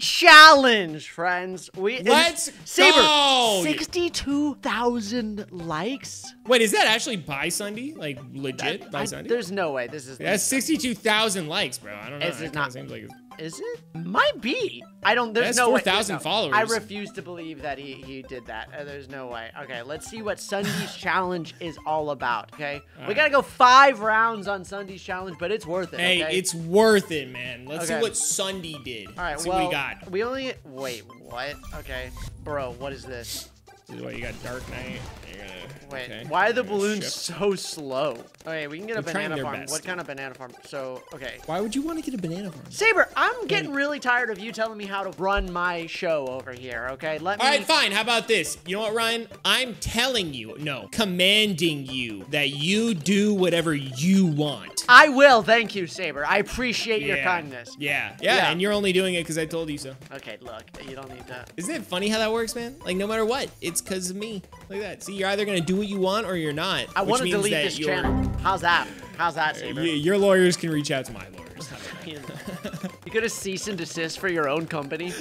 challenge, friends. Let's go. Sabre, 62,000 likes. Wait, is that actually by Ssundee? Like legit by Ssundee? There's no way. This is. That's 62,000 likes, bro. I don't know. It's not. Seems like it's... Is it? Might be. I don't. There's no way. That's 4,000 followers. I refuse to believe that he did that. There's no way. Okay, let's see what Ssundee's challenge is all about. Okay, we gotta go 5 rounds on Ssundee's challenge, but it's worth it. Hey, it's worth it, man. Let's see what Ssundee did. All right, well, we got. We only wait. What? Okay, bro, what is this? What, you got Dark Knight. Wait, why are the balloons so slow? Okay, we can get a banana farm. What kind of banana farm? So, okay. Why would you want to get a banana farm? Sabre, I'm getting really tired of you telling me how to run my show over here, okay? All right, fine. How about this? You know what, Ryan? I'm telling you, commanding you that you do whatever you want. I will. Thank you, Sabre. I appreciate your kindness. Yeah, and you're only doing it because I told you so. Okay, look, you don't need that. Isn't it funny how that works, man? Like, no matter what, it's because of me. Look at that. See, you're either going to do what you want or you're not. I want to delete this channel. How's that? How's that, Sabre? Your lawyers can reach out to my lawyers. You could have cease and desist for your own company.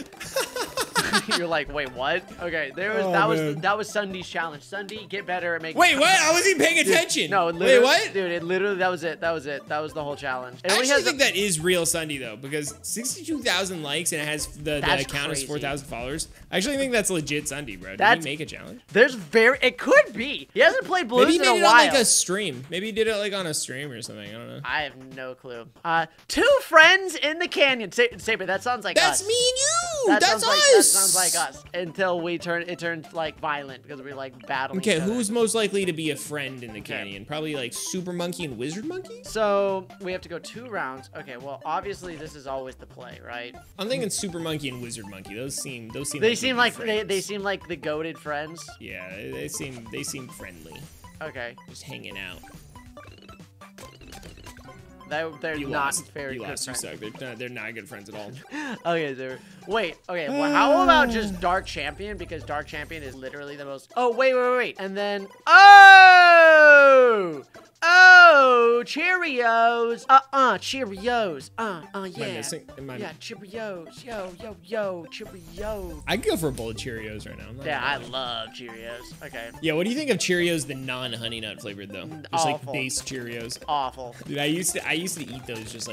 You're like, wait, what? Okay, that was Ssundee's challenge. Ssundee, get better at making. Wait, what? I wasn't even paying attention. Dude, no, literally, wait, what? Dude, it literally that was it. That was the whole challenge. It I think that is real Ssundee though, because 62,000 likes and it has the account is 4,000 followers. I actually think that's legit Ssundee, bro. Did he make a challenge? It could be. He hasn't played Bloons in a while. Maybe he did it on like a stream. Maybe he did it like on a stream or something. I don't know. I have no clue. 2 friends in the canyon. Sabre, that sounds like us. That's me and you. That's us. That sounds like us until we turns like violent because we're like battling. Okay, who's most likely to be a friend in the canyon? Probably like Super Monkey and Wizard Monkey. So we have to go 2 rounds. Okay, well obviously this is always the play, right? I'm thinking Super Monkey and Wizard Monkey. They seem like the goated friends. Yeah, they seem friendly. Okay, just hanging out. They're not very good friends. They're not good friends at all. Okay, wait, how about just Dark Champion? Because Dark Champion is literally the most... Oh, wait. And then... Oh! Cheerios! Cheerios! Yeah. Am I missing? Yeah, Cheerios. Yo, Cheerios. I could go for a bowl of Cheerios right now. Yeah, I love Cheerios. Okay. Yeah, what do you think of Cheerios, the non-Honey Nut flavored, though? Just awful. Like base Cheerios. Awful. Dude, I used to eat those just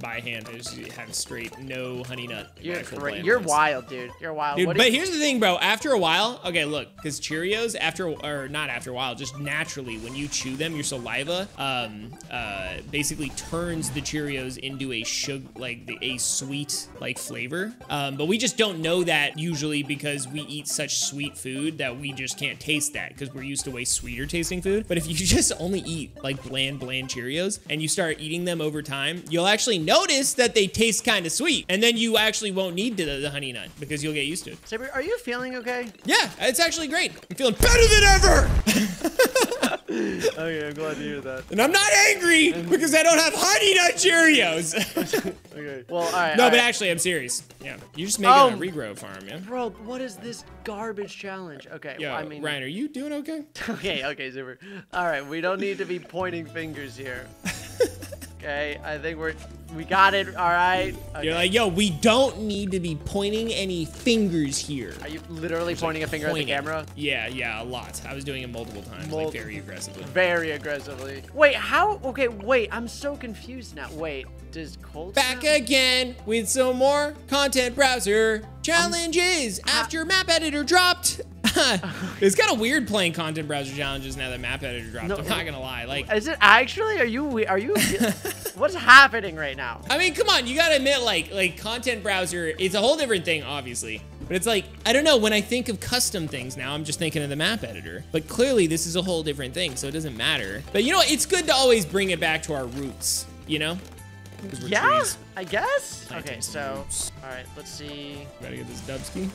by hand. I just have straight no Honey Nut. You're wild, dude. You're wild. Dude, but here's the thing, bro. After a while, okay, look, because Cheerios, just naturally, when you chew them, your saliva basically turns the Cheerios into a sweet like flavor. But we just don't know that usually because we eat such sweet food that we just can't taste that because we're used to way sweeter tasting food. But if you just only eat like bland Cheerios and you start eating them over time, you'll actually notice that they taste kind of sweet, and then you actually won't need the Honey Nut because you'll get used to it. Sabre, are you feeling okay? Yeah, it's actually great. I'm feeling better than ever. Okay, I'm glad to hear that. And I'm not angry because I don't have Honey Nut Cheerios. Okay. Well, all right. No, all right. But actually, I'm serious. Yeah, you're just making a regrow farm, yeah. Bro, what is this garbage challenge? Okay. Yo, well, I mean, Ryan, are you doing okay? Okay, Super. All right, we don't need to be pointing fingers here. Okay, I think we got it, all right. Okay. You're like, yo, we don't need to be pointing any fingers here. Are you literally pointing a finger at the camera? Yeah, a lot. I was doing it multiple times, like very aggressively. Very aggressively. Wait, how? Okay, wait, I'm so confused now. Wait, does Colt... Back again with some more content browser challenges after map editor dropped. It's kind of weird playing content browser challenges now that map editor dropped. I'm not gonna lie. Like, is it actually? Are you? What's happening right now? I mean, come on. You gotta admit, like content browser. It's a whole different thing, obviously. But it's like, I don't know, when I think of custom things now, I'm just thinking of the map editor. But clearly, this is a whole different thing, so it doesn't matter. But you know what? It's good to always bring it back to our roots, you know? Yeah, trees. I guess. Okay, so, all right, let's see. Gotta get this Dubski.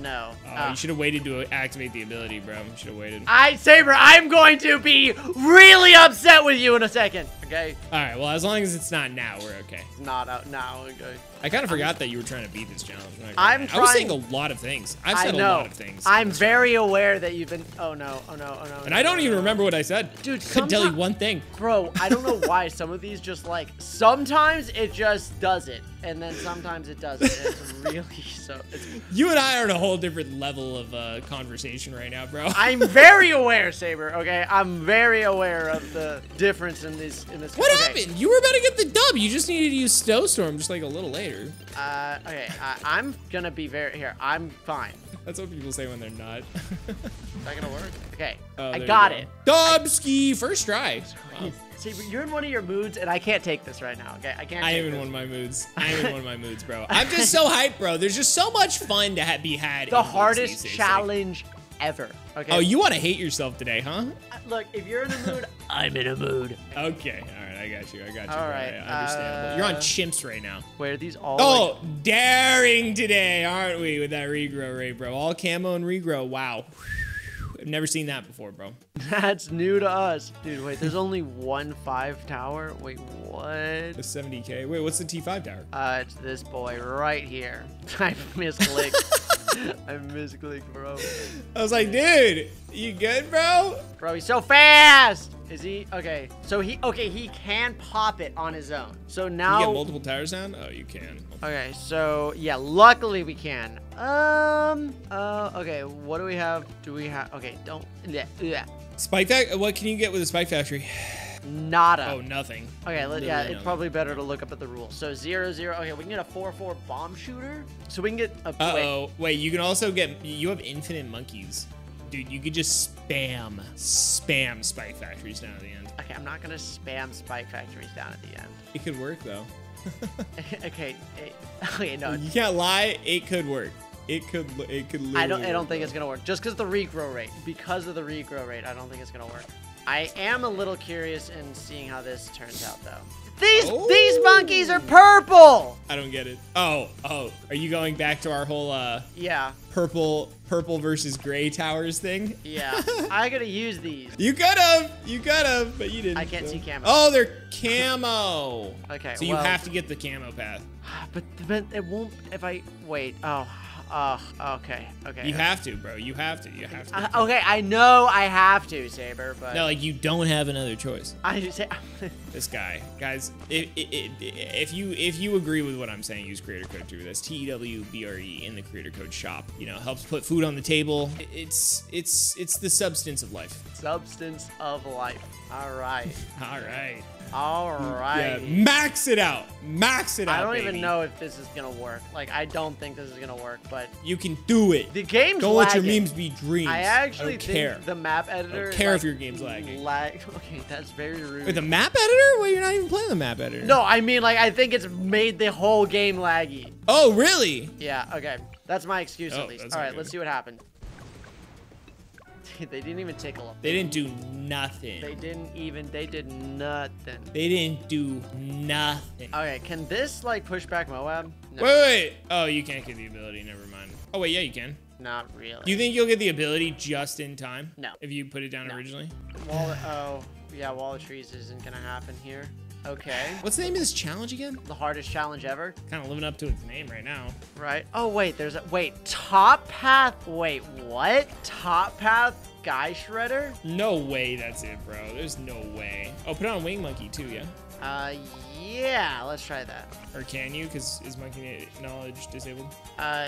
No. You should have waited to activate the ability, bro. You should have waited. Sabre, I'm going to be really upset with you in a second. Okay. All right, well, as long as it's not now, we're okay. It's not out now, okay. I kind of forgot that you were trying to beat this challenge. I was saying a lot of things. I've said a lot of things. I'm very aware that you've been, oh no. And I don't even remember what I said. Dude, I couldn't tell you one thing. Bro, I don't know why some of these just sometimes it just just does it, and then sometimes it doesn't. And it's really so. It's... You and I are on a whole different level of conversation right now, bro. I'm very aware, Sabre. Okay, I'm very aware of the difference in these What happened? You were about to get the dub. You just needed to use Snowstorm, just like a little later. Okay, I'm gonna be very here. I'm fine. That's what people say when they're not. Is that gonna work? Okay, I got it. Dubski, first try. Wow. See, you're in one of your moods, and I can't take this right now. Okay, I can't. I am in one of my moods. I am in one of my moods, bro. I'm just so hyped, bro. There's just so much fun to be had. The hardest challenge ever. Okay. Oh, you want to hate yourself today, huh? Look, if you're in a mood, I'm in a mood. Okay, all right, I got you. I got you. All right, understandable. You're on chimps right now. Wait, are these all? Oh, like... daring today, aren't we? With that regrow rate, bro. All camo and regrow. Wow. I've never seen that before, bro. That's new to us. Dude, wait, there's only 1 5 tower? Wait, what? The 70K? Wait, what's the T5 tower? It's this boy right here. I misclicked. I misclicked, bro. I was like, dude, you good, bro? Bro, he's so fast! Is he? Okay, so he can pop it on his own. So now- Can you get multiple towers down? Oh, you can. Okay, so yeah, luckily we can. Okay, what do we have? Okay, don't, yeah. Spike Factory, what can you get with a Spike Factory? Nada. Oh, nothing. Okay, yeah, it's probably better to look up at the rules. So 0-0, okay, we can get a 4-4 bomb shooter. So we can get a- Uh-oh, wait, you can also get, you have infinite monkeys. Dude, you could just spam Spike Factories down at the end. Okay, I'm not gonna spam Spike Factories down at the end. It could work though. Okay, no. You can't lie. It could work. It could. I don't think it's gonna work just because the regrow rate. Because of the regrow rate, I don't think it's gonna work. I am a little curious in seeing how this turns out though. These monkeys are purple. I don't get it. Oh, are you going back to our whole yeah, purple versus gray towers thing? Yeah, I gotta use these. You could have, but you didn't. I can't see camo. Oh, they're camo. Okay, so you have to get the camo path. But it won't if I wait. Oh. Okay. You have to, bro. You have to. Okay, I know I have to, Sabre, but... No, like, you don't have another choice. I just say... This guy. Guys, if you agree with what I'm saying, use creator code Tewbre. That's TEWBRE in the creator code shop. You know, helps put food on the table. It's the substance of life. Substance of life. All right. All right. Yeah, max it out. I don't even know if this is gonna work. Like, I don't think this is gonna work, but you can do it. The game's don't lagging. Let your memes be dreams. I actually don't care. The map editor. I don't care if your game's lagging. Okay, that's very rude. Wait, the map editor? Well, you're not even playing the map editor. No, I mean, like, I think it's made the whole game laggy. Oh, really? Yeah. Okay, that's my excuse at least. All right, let's see what happens. They didn't even tickle them. They didn't do nothing. They did nothing. Okay, can this, like, push back MOAB? No. Wait. Oh, you can't get the ability. Never mind. Oh, wait, yeah, you can. Not really. Do you think you'll get the ability just in time? No. If you put it down originally? Wall of Trees isn't going to happen here. Okay. What's the name of this challenge again? The hardest challenge ever. Kind of living up to its name right now. Right. Oh, wait, there's a, top path. Wait, what? Top path guy shredder? No way that's it, bro. There's no way. Oh, put on Wing Monkey too, yeah? Yeah, let's try that. Or can you? Because is monkey knowledge disabled? Yeah,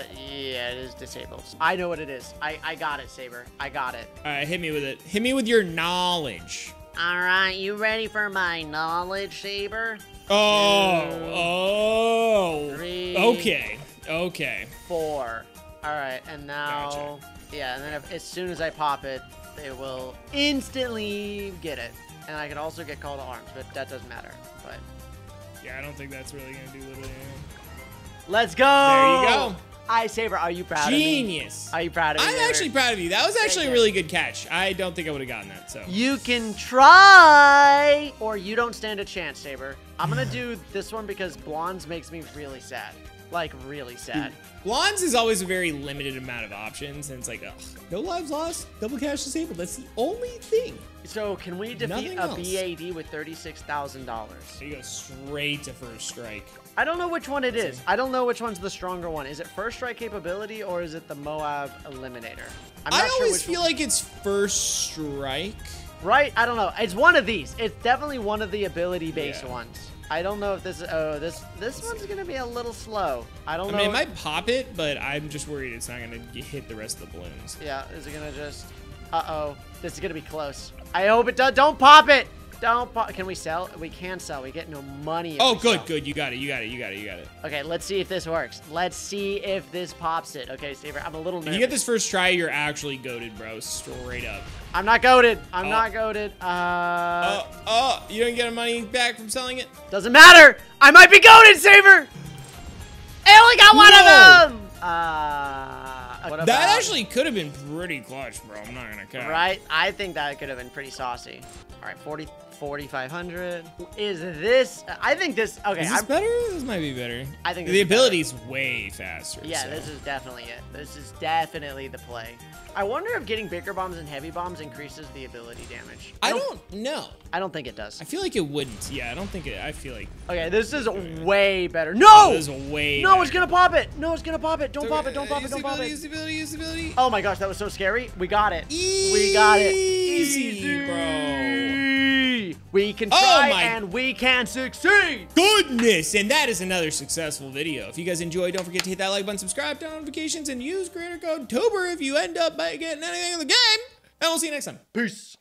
it is disabled. I know what it is. I got it, Sabre. I got it. All right, hit me with it. Hit me with your knowledge. All right, you ready for my knowledge, Sabre? Oh. 3. Okay. 4. All right, and now, gotcha. Yeah, and then as soon as I pop it, it will instantly get it. And I can also get call to arms, but that doesn't matter, but. Yeah, I don't think that's really gonna do literally anything. Let's go. There you go. Sabre, are you proud of me? Genius. Are you proud of me? I'm actually proud of you. That was actually a really good catch. I don't think I would have gotten that, so. You can try, or you don't stand a chance, Sabre. I'm going to do this one because Blondes makes me really sad. Like, really sad. Dude, Blondes is always a very limited amount of options, and it's like, ugh, no lives lost, double cash disabled. That's the only thing. So, can we defeat a BAD with $36,000? So you go straight to First Strike. I don't know which one it is. I don't know which one's the stronger one. Is it First Strike capability or is it the MOAB Eliminator? I always feel like it's First Strike. Right? I don't know. It's one of these. It's definitely one of the ability-based ones. I don't know if this is, oh, this one's gonna be a little slow. I don't know. I mean, it might pop it, but I'm just worried it's not gonna hit the rest of the balloons. Yeah, is it gonna just, uh-oh, this is gonna be close. I hope it does, don't pop it! Don't pop, can we sell? We can sell, we get no money. Oh, good, good, you got it. Okay, let's see if this works. Let's see if this pops it. Okay, Sabre, I'm a little nervous. If you get this first try, you're actually goated, bro, straight up. I'm not goated. I'm not goated. You didn't get money back from selling it? Doesn't matter. I might be goated, Sabre. I only got one of them. That actually could have been pretty clutch, bro. I'm not going to count. Right? I think that could have been pretty saucy. All right, 4,500. Is this? I think this. Okay. Is this better? This might be better. I think the ability's way faster. Yeah, so this is definitely it. This is definitely the play. I wonder if getting bigger bombs and heavy bombs increases the ability damage. I don't know. I don't think it does. I feel like it wouldn't. Yeah, I don't think it. I feel like. Okay, this is way better. No! This is way. No, it's gonna pop it. No, it's gonna pop it. Don't pop it. Don't pop it. Don't pop it. Usability. Oh my gosh, that was so scary. We got it. We got it. Easy, bro. We can try and we can succeed. Goodness, and that is another successful video. If you guys enjoyed, don't forget to hit that like button, subscribe, down notifications, and use creator code Tewbre if you end up by getting anything in the game. And we'll see you next time. Peace.